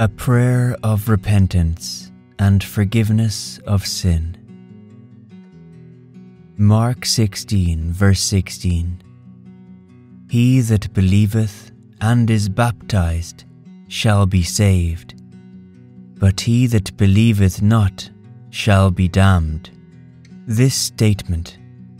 A prayer of repentance and forgiveness of sin. Mark 16, verse 16. He that believeth and is baptized shall be saved, but he that believeth not shall be damned. This statement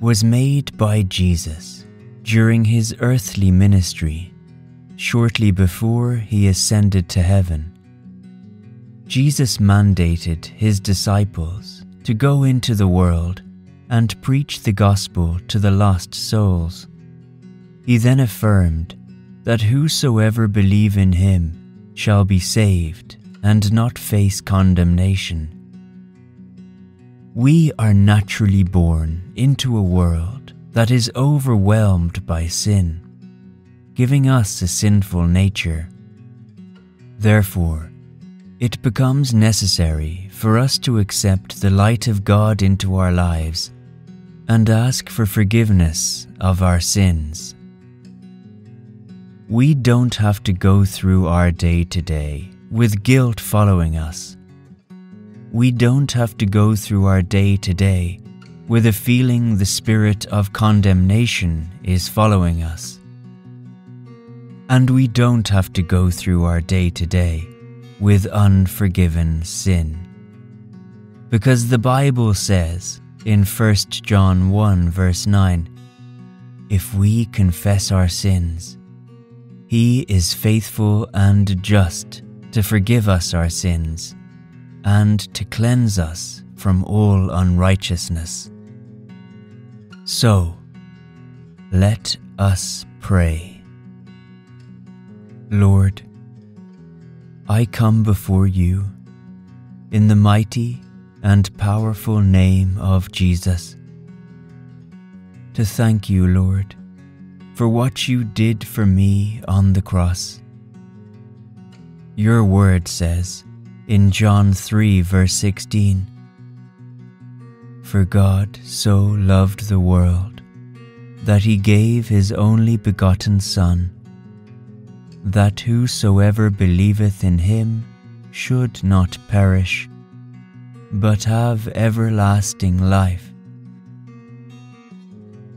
was made by Jesus during his earthly ministry, shortly before he ascended to heaven. Jesus mandated his disciples to go into the world and preach the gospel to the lost souls. He then affirmed that whosoever believe in him shall be saved and not face condemnation. We are naturally born into a world that is overwhelmed by sin, giving us a sinful nature. Therefore, it becomes necessary for us to accept the light of God into our lives and ask for forgiveness of our sins. We don't have to go through our day to day with guilt following us. We don't have to go through our day to day with a feeling the spirit of condemnation is following us. And we don't have to go through our day to day with unforgiven sin. Because the Bible says in 1 John 1 verse 9, if we confess our sins, He is faithful and just to forgive us our sins and to cleanse us from all unrighteousness. So, let us pray. Lord, I come before you in the mighty and powerful name of Jesus to thank you, Lord, for what you did for me on the cross. Your word says in John 3 verse 16, for God so loved the world that he gave his only begotten Son, that whosoever believeth in him should not perish, but have everlasting life.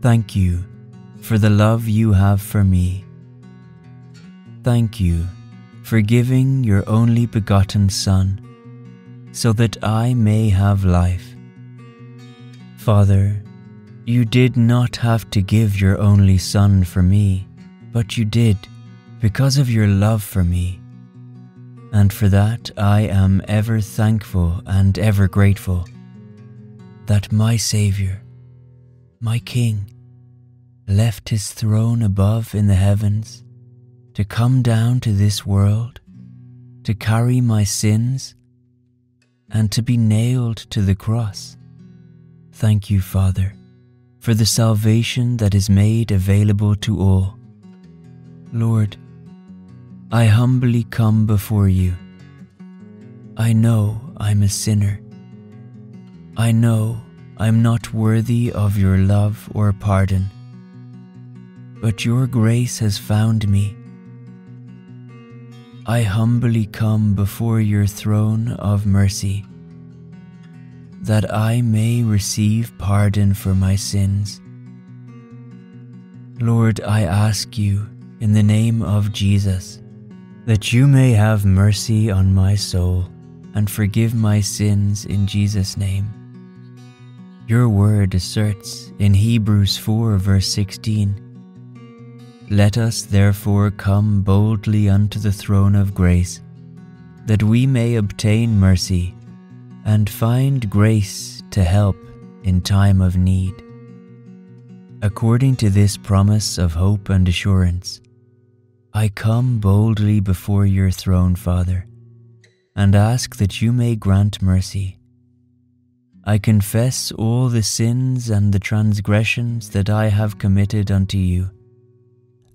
Thank you for the love you have for me. Thank you for giving your only begotten Son, so that I may have life. Father, you did not have to give your only Son for me, but you did because of your love for me. And for that I am ever thankful and ever grateful, that my Saviour, my King, left his throne above in the heavens to come down to this world, to carry my sins, and to be nailed to the cross. Thank you, Father, for the salvation that is made available to all. Lord, I humbly come before you. I know I'm a sinner. I know I'm not worthy of your love or pardon, but your grace has found me. I humbly come before your throne of mercy, that I may receive pardon for my sins. Lord, I ask you in the name of Jesus, that you may have mercy on my soul and forgive my sins in Jesus' name. Your word asserts in Hebrews 4 verse 16, let us therefore come boldly unto the throne of grace, that we may obtain mercy and find grace to help in time of need. According to this promise of hope and assurance, I come boldly before your throne, Father, and ask that you may grant mercy. I confess all the sins and the transgressions that I have committed unto you,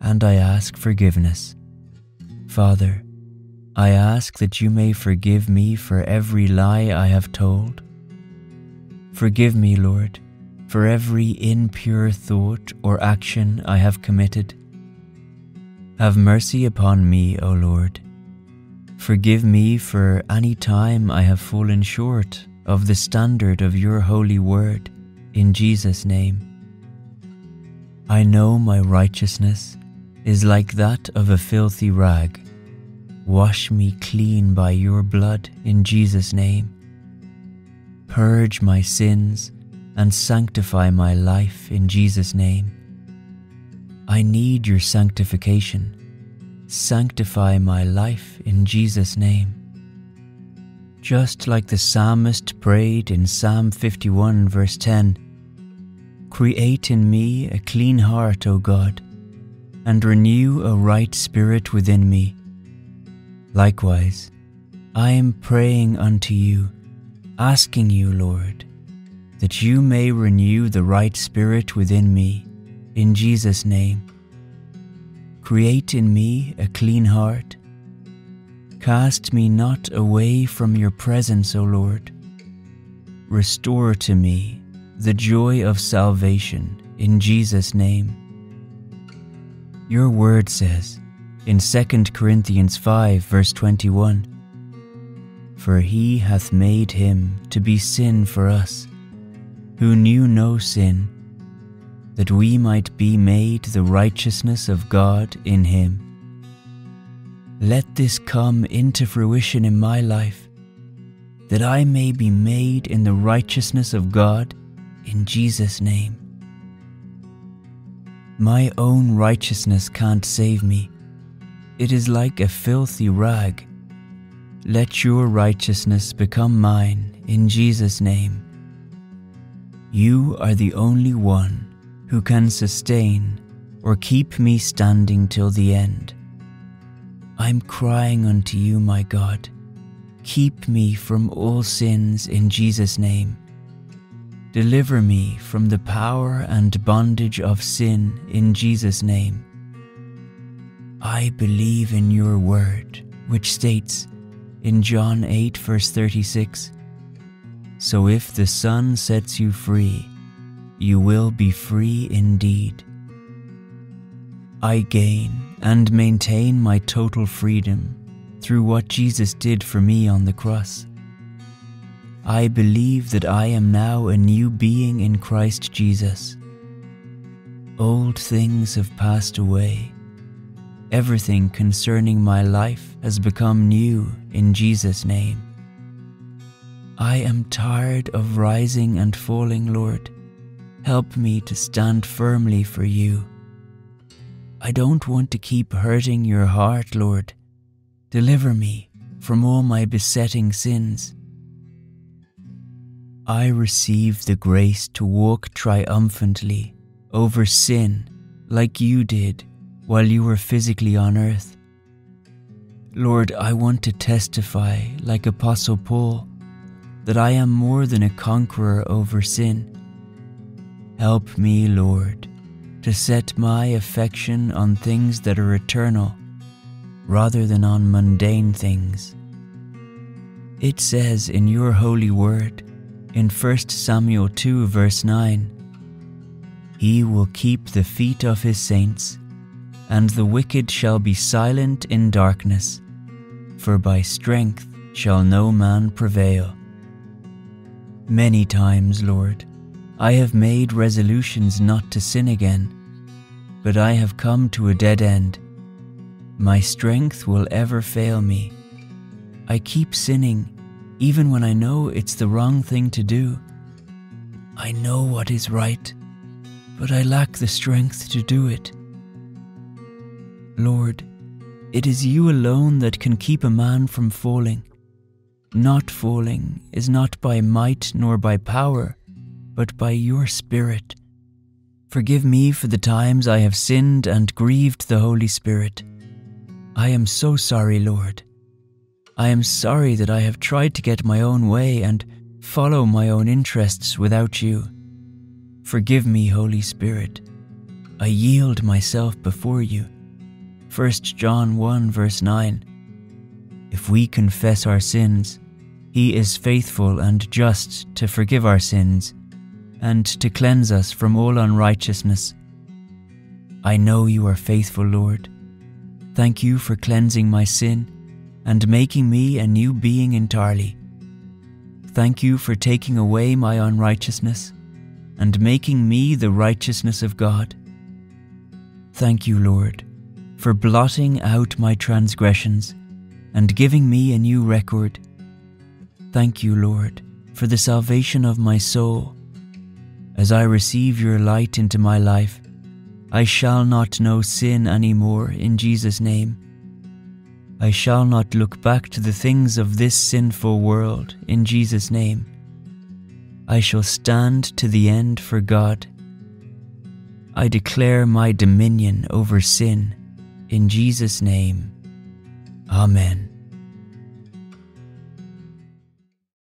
and I ask forgiveness. Father, I ask that you may forgive me for every lie I have told. Forgive me, Lord, for every impure thought or action I have committed. Have mercy upon me, O Lord, Forgive me for any time I have fallen short of the standard of your holy word, in Jesus' name. I know my righteousness is like that of a filthy rag. Wash me clean by your blood, in Jesus' name. Purge my sins and sanctify my life, in Jesus' name. I need your sanctification. Sanctify my life, in Jesus' name. Just like the psalmist prayed in Psalm 51 verse 10, "Create in me a clean heart, O God, and renew a right spirit within me." Likewise, I am praying unto you, asking you, Lord, that you may renew the right spirit within me, in Jesus' name. Create in me a clean heart. Cast me not away from your presence, O Lord. Restore to me the joy of salvation, in Jesus' name. Your word says in 2 Corinthians 5 verse 21, "For he hath made him to be sin for us, who knew no sin, that we might be made the righteousness of God in him." Let this come into fruition in my life, that I may be made in the righteousness of God, in Jesus' name. My own righteousness can't save me. It is like a filthy rag. Let your righteousness become mine, in Jesus' name. You are the only one who can sustain or keep me standing till the end. I'm crying unto you, my God. Keep me from all sins, in Jesus' name. Deliver me from the power and bondage of sin, in Jesus' name. I believe in your word, which states in John 8 verse 36, "So if the Son sets you free, you will be free indeed." I gain and maintain my total freedom through what Jesus did for me on the cross. I believe that I am now a new being in Christ Jesus. Old things have passed away. Everything concerning my life has become new, in Jesus' name. I am tired of rising and falling, Lord. Help me to stand firmly for you. I don't want to keep hurting your heart, Lord. Deliver me from all my besetting sins. I receive the grace to walk triumphantly over sin like you did while you were physically on earth. Lord, I want to testify like Apostle Paul that I am more than a conqueror over sin. Help me, Lord, to set my affection on things that are eternal rather than on mundane things. It says in your holy word in 1 Samuel 2 verse 9, "He will keep the feet of his saints, and the wicked shall be silent in darkness, for by strength shall no man prevail." Many times, Lord, I have made resolutions not to sin again, but I have come to a dead end. My strength will ever fail me. I keep sinning, even when I know it's the wrong thing to do. I know what is right, but I lack the strength to do it. Lord, it is you alone that can keep a man from falling. Not falling is not by might nor by power, but by your Spirit. Forgive me for the times I have sinned and grieved the Holy Spirit. I am so sorry, Lord. I am sorry that I have tried to get my own way and follow my own interests without you. Forgive me, Holy Spirit. I yield myself before you. 1 John 1 verse 9, "If we confess our sins, he is faithful and just to forgive our sins and to cleanse us from all unrighteousness." I know you are faithful, Lord. Thank you for cleansing my sin and making me a new being entirely. Thank you for taking away my unrighteousness and making me the righteousness of God. Thank you, Lord, for blotting out my transgressions and giving me a new record. Thank you, Lord, for the salvation of my soul. As I receive your light into my life, I shall not know sin anymore in Jesus' name. I shall not look back to the things of this sinful world in Jesus' name. I shall stand to the end for God. I declare my dominion over sin in Jesus' name. Amen.